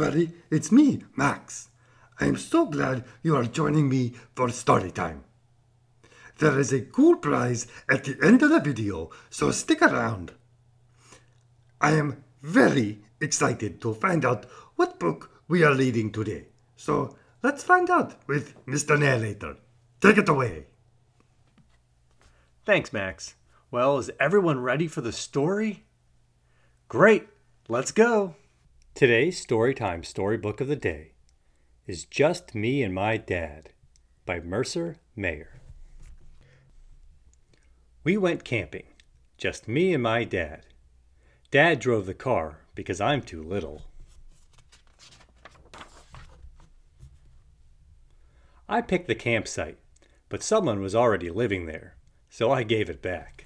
everybody, it's me, Max. I am so glad you are joining me for story time. There is a cool prize at the end of the video, so stick around. I am very excited to find out what book we are reading today, so let's find out with Mr. Narrator. Take it away. Thanks, Max. Well, is everyone ready for the story? Great, let's go. Today's Storytime Storybook of the Day is Just Me and My Dad by Mercer Mayer. We went camping, just me and my dad. Dad drove the car because I'm too little. I picked the campsite, but someone was already living there, so I gave it back.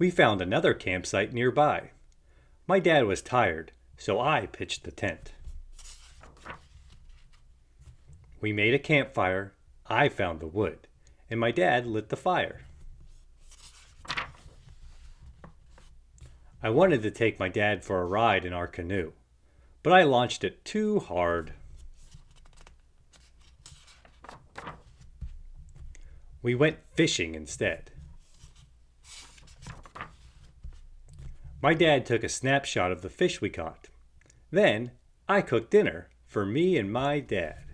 We found another campsite nearby. My dad was tired, so I pitched the tent. We made a campfire. I found the wood, and my dad lit the fire. I wanted to take my dad for a ride in our canoe, but I launched it too hard. We went fishing instead. My dad took a snapshot of the fish we caught. Then I cooked dinner for me and my dad.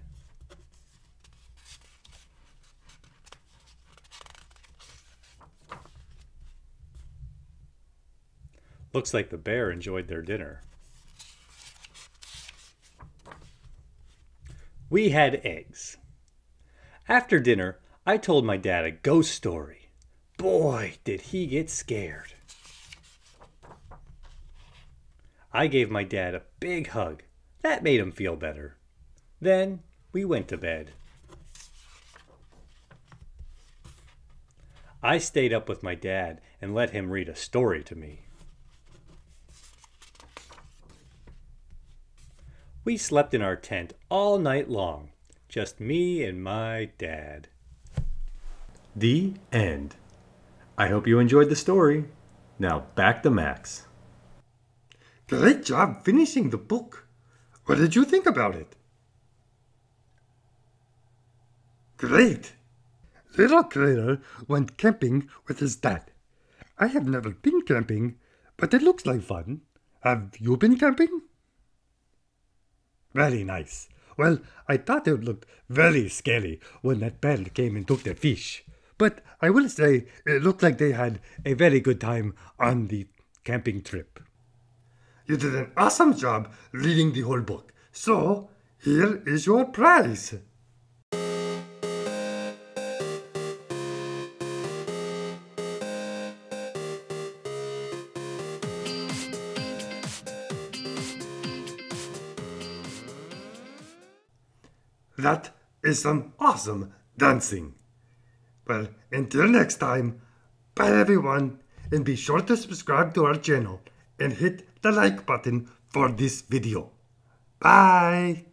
Looks like the bear enjoyed their dinner. We had eggs. After dinner, I told my dad a ghost story. Boy, did he get scared. I gave my dad a big hug. That made him feel better. Then we went to bed. I stayed up with my dad and let him read a story to me. We slept in our tent all night long. Just me and my dad. The end. I hope you enjoyed the story. Now back to Max. Great job finishing the book. What did you think about it? Great. Little Crater went camping with his dad. I have never been camping, but it looks like fun. Have you been camping? Very nice. Well, I thought it looked very scary when that bear came and took the fish. But I will say it looked like they had a very good time on the camping trip. You did an awesome job reading the whole book. So, here is your prize. That is some awesome dancing. Well, until next time, bye everyone, and be sure to subscribe to our channel and hit the like button for this video. Bye!